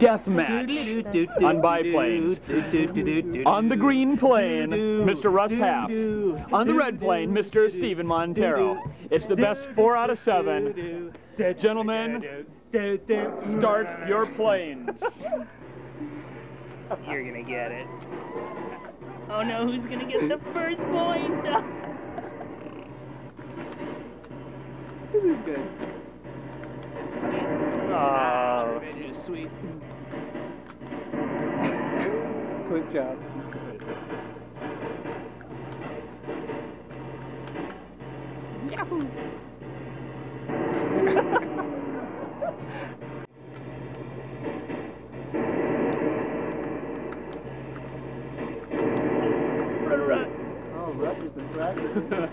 Deathmatch on biplanes. On the green plane, Mr. Russ Haft. On the red plane, Mr. Stephen Montero. It's the best 4 out of 7. Gentlemen, start your planes. You're gonna get it. Oh no, who's gonna get the first point? This is good. Oh, sweet. Good job. Yahoo! Oh, Russ has been practicing.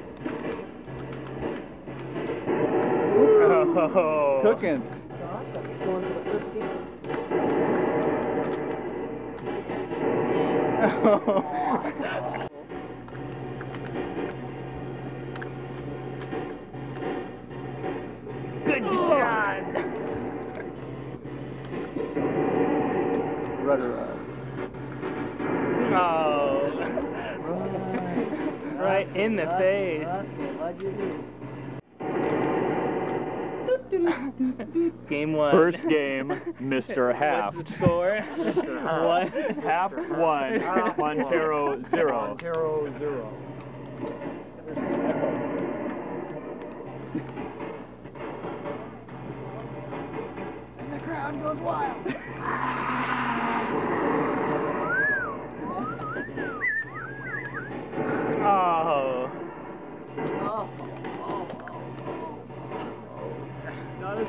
Oh. Cooking. That's awesome. He's going for the first game. Oh. Good shot. Rudder up. Oh. Right in the face. What'd you do? Game one. First game, Mr. Haft. What's the score? Haft 1, Montero 0. Montero 0. And the crowd goes wild. Oh.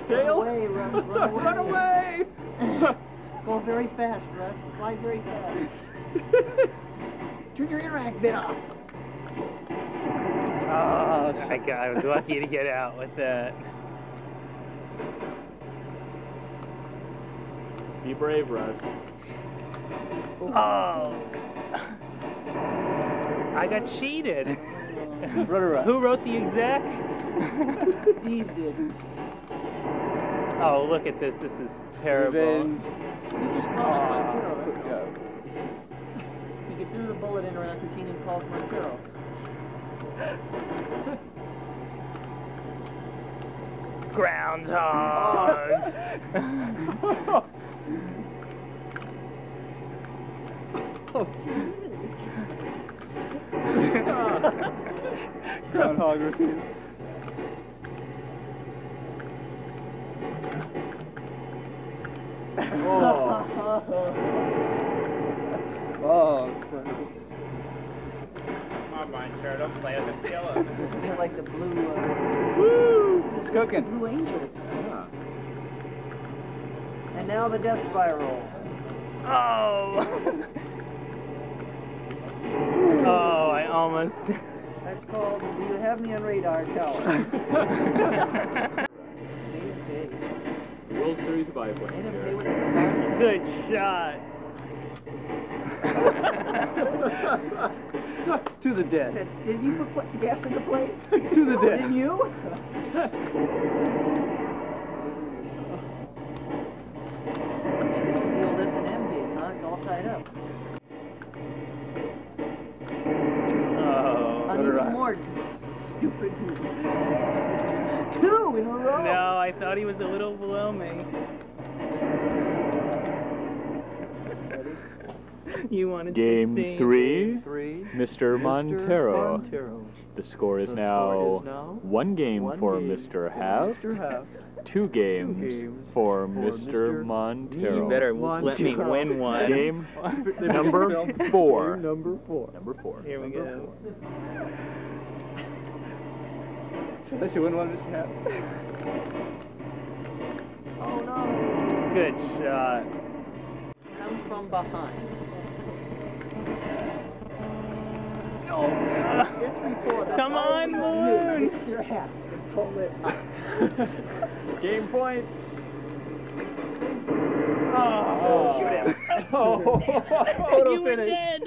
Tail? Run away, Russ. Run away! Go very fast, Russ. Fly very fast. Turn your interact bit off. Oh, my God. I was lucky to get out with that. Be brave, Russ. Oh! I got cheated. Who wrote the exec? Steve did. Oh, look at this. This is terrible. He just calls Montero. Good job. He gets into the bullet interact routine and calls Montero. Groundhogs! Oh. Groundhog routine. Oh, come on, Montero, don't play with the pillow. This is just like the blue. Woo! This is cooking. Blue Angels. Yeah. And now the death spiral. Oh! Oh, I almost. That's called. Do you have me on radar tower? World Series biplane. Good shot. To the dead. Did you put gas in the plate? To the dead. Didn't you? It's just the old S&M game, huh? It's all tied up. Oh, uneven more stupid. Two in a row. No, I thought he was a little below me. You wanted game to see. Game three, Mr. Montero. The score is now one game for Mr. Haft. Two games for Mr. Montero. You better let me win one. Game number 4. Number 4. Here we go. Unless you wouldn't want to just have. Oh no! Good shot. Come from behind. Oh, come on, Moon! Twist your hat and pull it up. Game point. Oh! Shoot him! Oh! You were dead.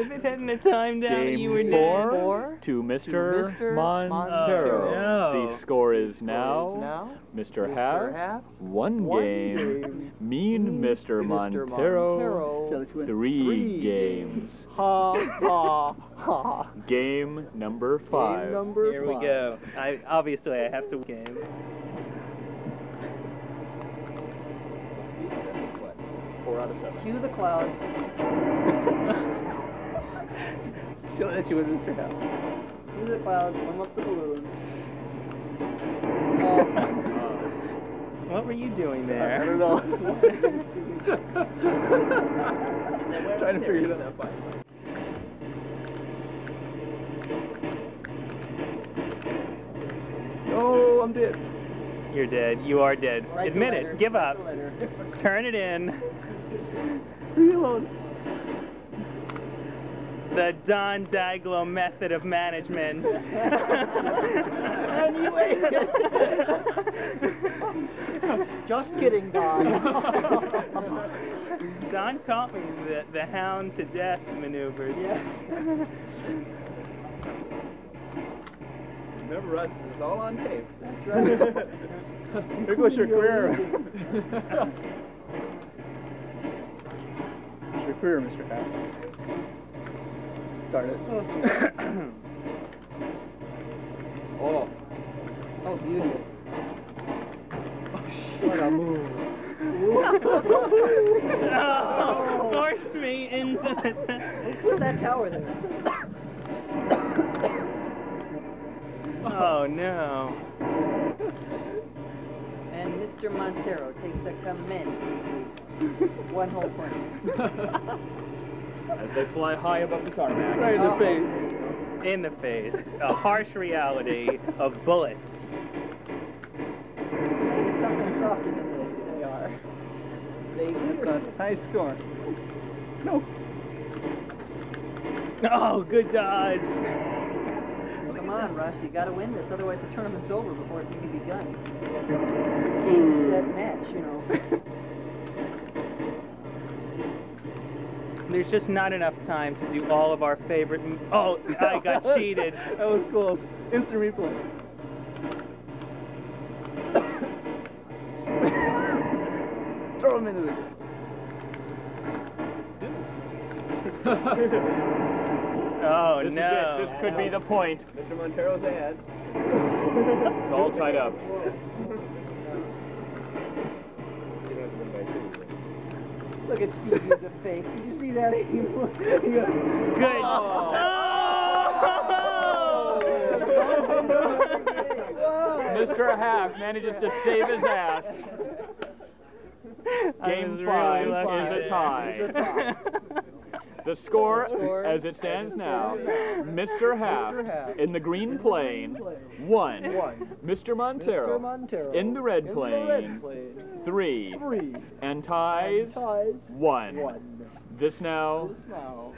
If it hadn't a time down, game you would four to Mr. Montero. The score is now Mr. Haft, one game. Mean Mr. Montero, three games. Ha, ha, ha. Game number 5. Here we go. Obviously I have to game. Cue the clouds. She'll hit you with Mr. Haft. Cue the clouds, warm up the balloon. What were you doing there? I don't know. Trying to figure it out. Oh, I'm dead. You're dead. You are dead. Admit it. Give up. Turn it in. The Don Diglow method of management. Anyway. Just kidding, Don. Don taught me the hound to death maneuvers. Yeah. Remember, Russ, it's all on tape. That's right. There goes your career. Career, Mr. Haft. Darn it. Oh. Oh. Oh, beautiful. Oh, shit. What a move. Oh, forced me into the... Put that tower there. Oh, no. And Mr. Montero takes a commend. One whole point. As they fly high above the tarmac. Right in the face. In the face. A harsh reality of bullets. Maybe something softer than they are. They do. High score. No. Oh, good dodge. Come on, Russ. You got to win this. Otherwise, the tournament's over before it's even begun. Game, set, match, you know. There's just not enough time to do all of our favorite. Oh, I got cheated. That was close. Instant replay. Throw him into the. Oh, this no. This could be the point. Mr. Montero's ahead. It's all tied up. Look at Steve, he's a fake. Did you see that? Good. Oh. Oh. Mr. Haft manages to save his ass. Game 5 is a tie. The score, as it stands now, Mr. Haft in the green plane, 1. Mr. Montero in the red plane, 3. And ties, 1. This now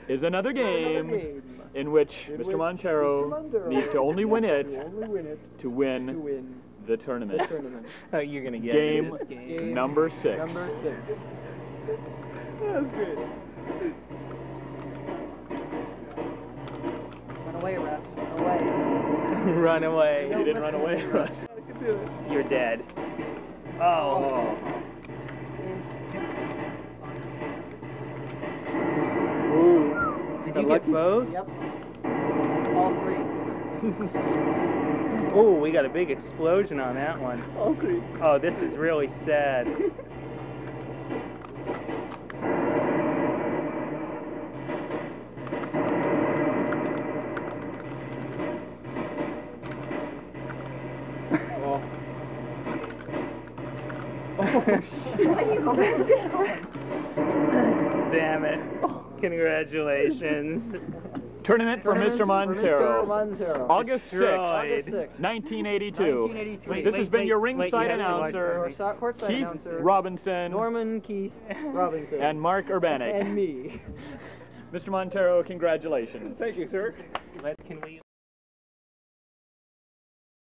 is another game in which Mr. Montero needs to only win it to win the tournament. Oh, you're going to get it. Game number 6. That was good. Run away, Russ. Run away. Run away. You didn't run away, Russ. You're dead. Oh. Ooh. Did you get both? Yep. All 3. Oh, we got a big explosion on that one. All 3. Oh, this is really sad. Damn it. Congratulations. Tournament for Mr. Montero. August 6th, 1982. This has been your ringside announcer, Keith Robinson, Norman Keith Robinson, and Mark Urbaniec. And me. Mr. Montero, congratulations. Thank you, sir. Can we